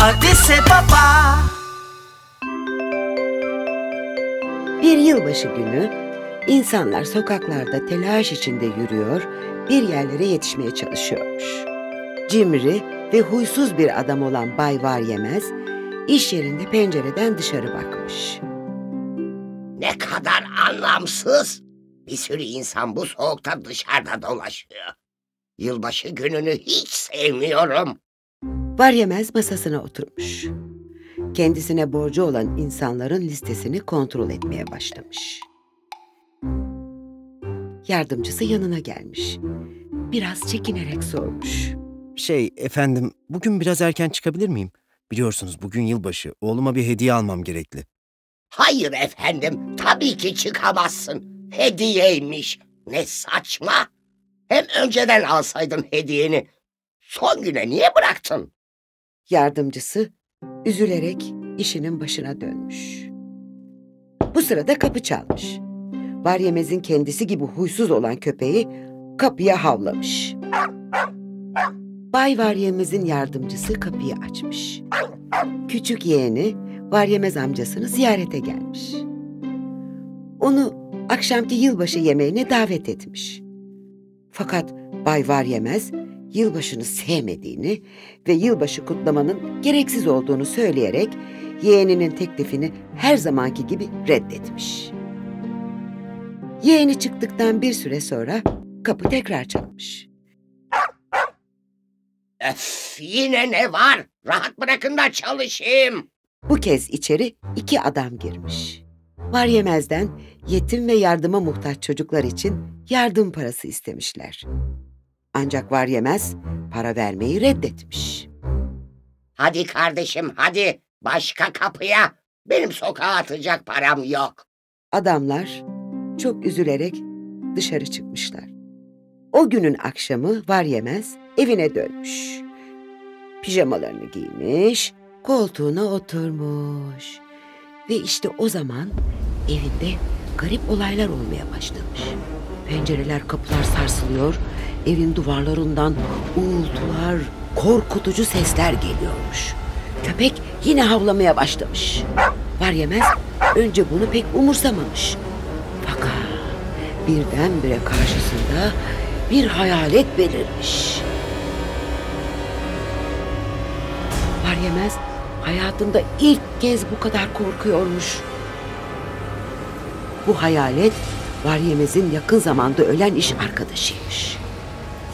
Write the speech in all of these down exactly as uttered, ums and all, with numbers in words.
Adisebaba. Bir yılbaşı günü insanlar sokaklarda telaş içinde yürüyor, bir yerlere yetişmeye çalışıyormuş. Cimri ve huysuz bir adam olan Bay Var Yemez, iş yerinde pencereden dışarı bakmış. Ne kadar anlamsız! Bir sürü insan bu soğukta dışarıda dolaşıyor. Yılbaşı gününü hiç sevmiyorum. Var Yemez masasına oturmuş. Kendisine borcu olan insanların listesini kontrol etmeye başlamış. Yardımcısı yanına gelmiş. Biraz çekinerek sormuş. Şey efendim, bugün biraz erken çıkabilir miyim? Biliyorsunuz bugün yılbaşı, oğluma bir hediye almam gerekli. Hayır efendim, tabii ki çıkamazsın. Hediyeymiş, ne saçma. Hem önceden alsaydın hediyeni, son güne niye bıraktın? Yardımcısı üzülerek işinin başına dönmüş. Bu sırada kapı çalmış. Var Yemez'in kendisi gibi huysuz olan köpeği kapıya havlamış. Bay Var Yemez'in yardımcısı kapıyı açmış. Küçük yeğeni Var Yemez amcasını ziyarete gelmiş. Onu akşamki yılbaşı yemeğine davet etmiş. Fakat Bay Var Yemez yılbaşını sevmediğini ve yılbaşı kutlamanın gereksiz olduğunu söyleyerek yeğeninin teklifini her zamanki gibi reddetmiş. Yeğeni çıktıktan bir süre sonra kapı tekrar çalmış. Öf, yine ne var? Rahat bırakın da çalışayım. Bu kez içeri iki adam girmiş. Var Yemez'den yetim ve yardıma muhtaç çocuklar için yardım parası istemişler. Ancak Var Yemez para vermeyi reddetmiş. Hadi kardeşim hadi, başka kapıya. Benim sokağa atacak param yok. Adamlar çok üzülerek dışarı çıkmışlar. O günün akşamı Var Yemez evine dönmüş. Pijamalarını giymiş, koltuğuna oturmuş. Ve işte o zaman evinde garip olaylar olmaya başlamış. Pencereler, kapılar sarsılıyor. Evin duvarlarından uğultular, korkutucu sesler geliyormuş. Köpek yine havlamaya başlamış. Var Yemez önce bunu pek umursamamış. Fakat birdenbire karşısında bir hayalet belirmiş. Var Yemez hayatında ilk kez bu kadar korkuyormuş. Bu hayalet Var Yemez'in yakın zamanda ölen iş arkadaşıymış.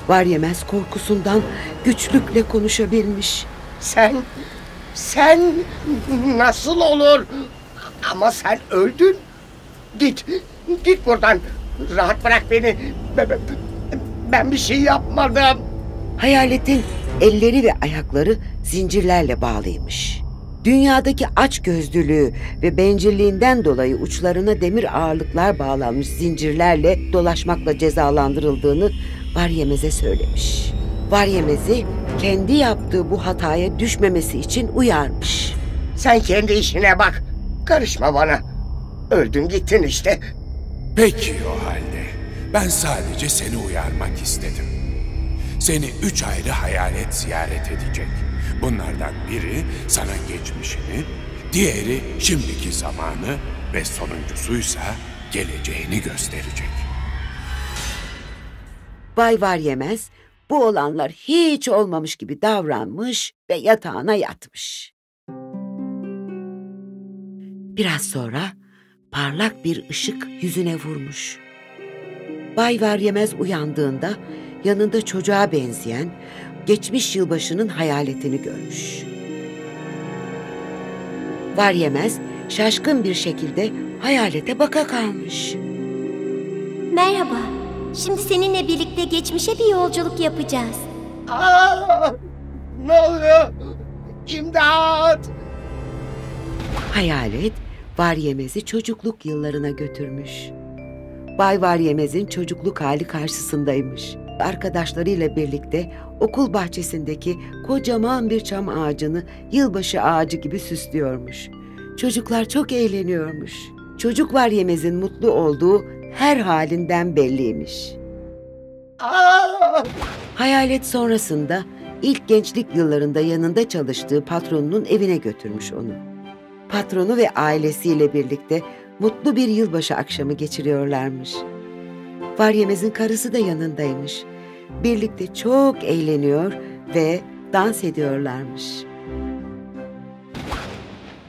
Var Yemez korkusundan güçlükle konuşabilmiş. Sen, sen nasıl olur? Ama sen öldün. Git, git buradan. Rahat bırak beni. Ben bir şey yapmadım. Hayaletin elleri ve ayakları zincirlerle bağlıymış. Dünyadaki açgözlülüğü ve bencilliğinden dolayı uçlarına demir ağırlıklar bağlanmış zincirlerle dolaşmakla cezalandırıldığını Var Yemez'e söylemiş. Var Yemez'i kendi yaptığı bu hataya düşmemesi için uyarmış. Sen kendi işine bak. Karışma bana. Öldün gittin işte. Peki o halde. Ben sadece seni uyarmak istedim. Seni üç ayrı hayalet ziyaret edecek. Bunlardan biri sana geçmişini, diğeri şimdiki zamanı ve sonuncusuysa geleceğini gösterecek. Bay Var Yemez bu olanlar hiç olmamış gibi davranmış ve yatağına yatmış. Biraz sonra parlak bir ışık yüzüne vurmuş. Bay Var Yemez uyandığında yanında çocuğa benzeyen geçmiş yılbaşının hayaletini görmüş. Var Yemez şaşkın bir şekilde hayalete baka kalmış. Merhaba, şimdi seninle birlikte geçmişe bir yolculuk yapacağız. Aa, ne oluyor? İmdat! Hayalet Var Yemez'i çocukluk yıllarına götürmüş. Bay Var Yemez'in çocukluk hali karşısındaymış. Arkadaşlarıyla birlikte okul bahçesindeki kocaman bir çam ağacını yılbaşı ağacı gibi süslüyormuş. Çocuklar çok eğleniyormuş. Çocuk Var Yemez'in mutlu olduğu her halinden belliymiş. Hayalet sonrasında ilk gençlik yıllarında yanında çalıştığı patronunun evine götürmüş onu. Patronu ve ailesiyle birlikte mutlu bir yılbaşı akşamı geçiriyorlarmış. Varyemez'in karısı da yanındaymış. Birlikte çok eğleniyor ve dans ediyorlarmış.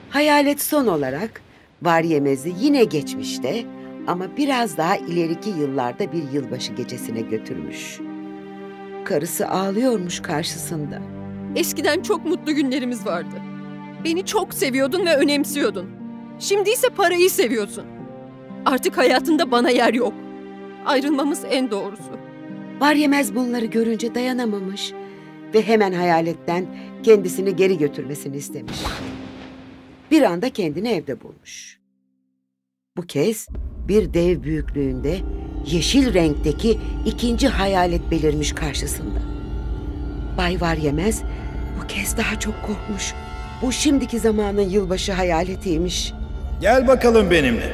Hayalet son olarak Varyemez'i yine geçmişte ama biraz daha ileriki yıllarda bir yılbaşı gecesine götürmüş. Karısı ağlıyormuş karşısında. Eskiden çok mutlu günlerimiz vardı. Beni çok seviyordun ve önemsiyordun. Şimdi ise parayı seviyorsun. Artık hayatında bana yer yok. Ayrılmamız en doğrusu. Varyemez bunları görünce dayanamamış ve hemen hayaletten kendisini geri götürmesini istemiş. Bir anda kendini evde bulmuş. Bu kez bir dev büyüklüğünde yeşil renkteki ikinci hayalet belirmiş karşısında. Bay Varyemez bu kez daha çok korkmuş. Bu şimdiki zamanın yılbaşı hayaletiymiş. Gel bakalım benimle.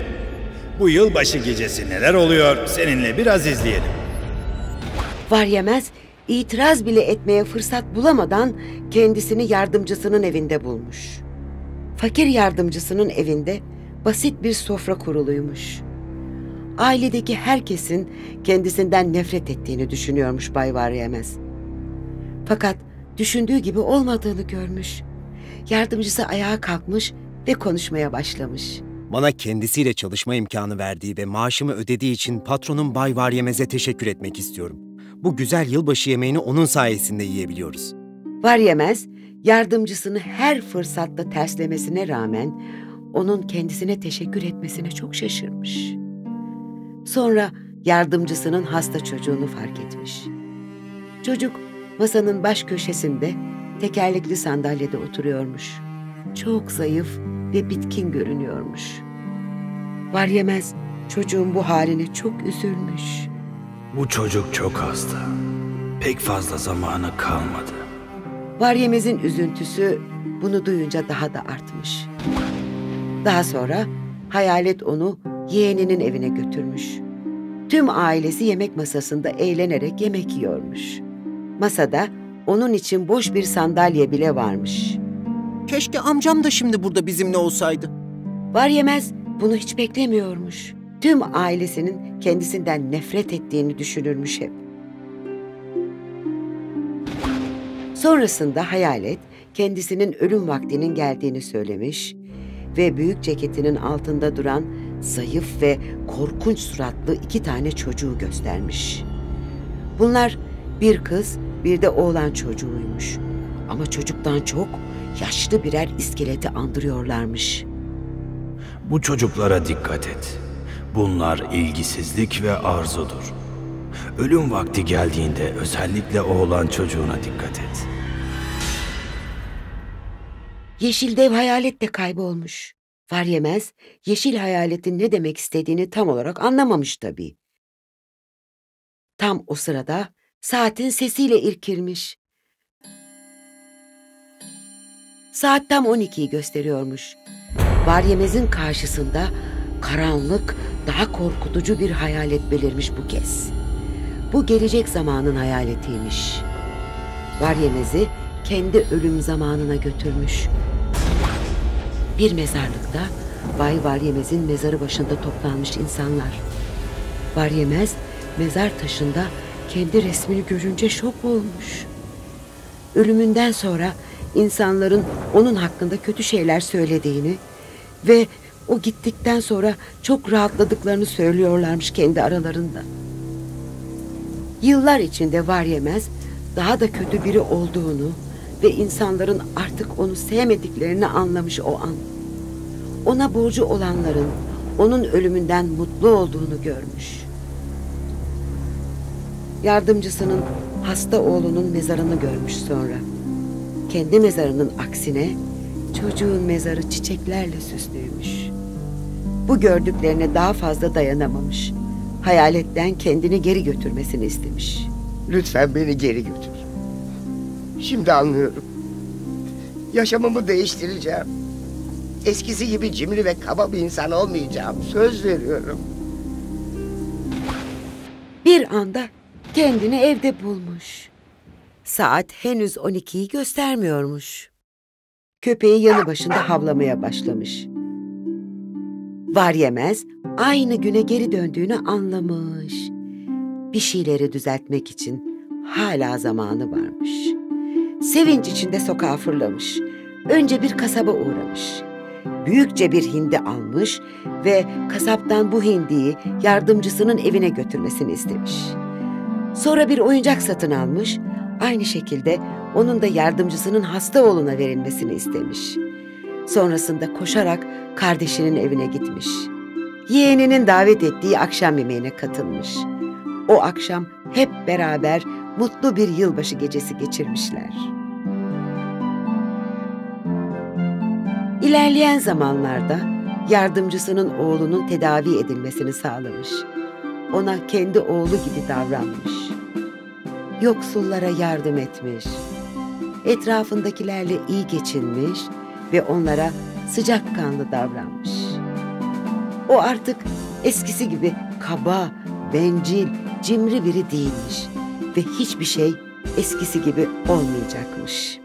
Bu yılbaşı gecesi neler oluyor seninle biraz izleyelim. Varyemez itiraz bile etmeye fırsat bulamadan kendisini yardımcısının evinde bulmuş. Fakir yardımcısının evinde basit bir sofra kuruluymuş. Ailedeki herkesin kendisinden nefret ettiğini düşünüyormuş Bay Varyemez. Fakat düşündüğü gibi olmadığını görmüş. Yardımcısı ayağa kalkmış ve konuşmaya başlamış. Bana kendisiyle çalışma imkanı verdiği ve maaşımı ödediği için patronum Bay Varyemez'e teşekkür etmek istiyorum. Bu güzel yılbaşı yemeğini onun sayesinde yiyebiliyoruz. Varyemez, yardımcısını her fırsatta terslemesine rağmen onun kendisine teşekkür etmesine çok şaşırmış. Sonra yardımcısının hasta çocuğunu fark etmiş. Çocuk masanın baş köşesinde tekerlekli sandalyede oturuyormuş. Çok zayıf ve bitkin görünüyormuş. Varyemez çocuğun bu haline çok üzülmüş. Bu çocuk çok hasta. Pek fazla zamanı kalmadı. Varyemez'in üzüntüsü bunu duyunca daha da artmış. Daha sonra hayalet onu yeğeninin evine götürmüş. Tüm ailesi yemek masasında eğlenerek yemek yiyormuş. Masada onun için boş bir sandalye bile varmış. Keşke amcam da şimdi burada bizimle olsaydı. Varyemez bunu hiç beklemiyormuş. Tüm ailesinin kendisinden nefret ettiğini düşünürmüş hep. Sonrasında hayalet kendisinin ölüm vaktinin geldiğini söylemiş ve büyük ceketinin altında duran zayıf ve korkunç suratlı iki tane çocuğu göstermiş. Bunlar bir kız bir de oğlan çocuğuymuş ama çocuktan çok yaşlı birer iskeleti andırıyorlarmış. Bu çocuklara dikkat et. Bunlar ilgisizlik ve arzudur. Ölüm vakti geldiğinde özellikle oğlan çocuğuna dikkat et. Yeşil dev hayalet de kaybolmuş. Varyemez, yeşil hayaletin ne demek istediğini tam olarak anlamamış tabii. Tam o sırada saatin sesiyle irkilmiş. Saat tam on ikiyi gösteriyormuş. Varyemez'in karşısında karanlık, daha korkutucu bir hayalet belirmiş bu kez. Bu gelecek zamanın hayaletiymiş. Varyemez'i kendi ölüm zamanına götürmüş. Bir mezarlıkta Bay Varyemez'in mezarı başında toplanmış insanlar. Varyemez mezar taşında kendi resmini görünce şok olmuş. Ölümünden sonra insanların onun hakkında kötü şeyler söylediğini ve o gittikten sonra çok rahatladıklarını söylüyorlarmış kendi aralarında. Yıllar içinde Varyemez daha da kötü biri olduğunu ve insanların artık onu sevmediklerini anlamış o an. Ona borcu olanların onun ölümünden mutlu olduğunu görmüş. Yardımcısının hasta oğlunun mezarını görmüş sonra. Kendi mezarının aksine çocuğun mezarı çiçeklerle süslüymüş. Bu gördüklerine daha fazla dayanamamış. Hayaletten kendini geri götürmesini istemiş. Lütfen beni geri götür. Şimdi anlıyorum. Yaşamımı değiştireceğim. Eskisi gibi cimri ve kaba bir insan olmayacağım. Söz veriyorum. Bir anda kendini evde bulmuş. Saat henüz on ikiyi göstermiyormuş. Köpeği yanı başında havlamaya başlamış. Var yemez aynı güne geri döndüğünü anlamış. Bir şeyleri düzeltmek için hala zamanı varmış. Sevinç içinde sokağa fırlamış. Önce bir kasaba uğramış. Büyükçe bir hindi almış ve kasaptan bu hindiyi yardımcısının evine götürmesini istemiş. Sonra bir oyuncak satın almış, aynı şekilde onun da yardımcısının hasta oğluna verilmesini istemiş. Sonrasında koşarak kardeşinin evine gitmiş. Yeğeninin davet ettiği akşam yemeğine katılmış. O akşam hep beraber mutlu bir yılbaşı gecesi geçirmişler. İlerleyen zamanlarda yardımcısının oğlunun tedavi edilmesini sağlamış. Ona kendi oğlu gibi davranmış. Yoksullara yardım etmiş. Etrafındakilerle iyi geçinmiş ve onlara sıcakkanlı davranmış. O artık eskisi gibi kaba, bencil, cimri biri değilmiş ve hiçbir şey eskisi gibi olmayacakmış.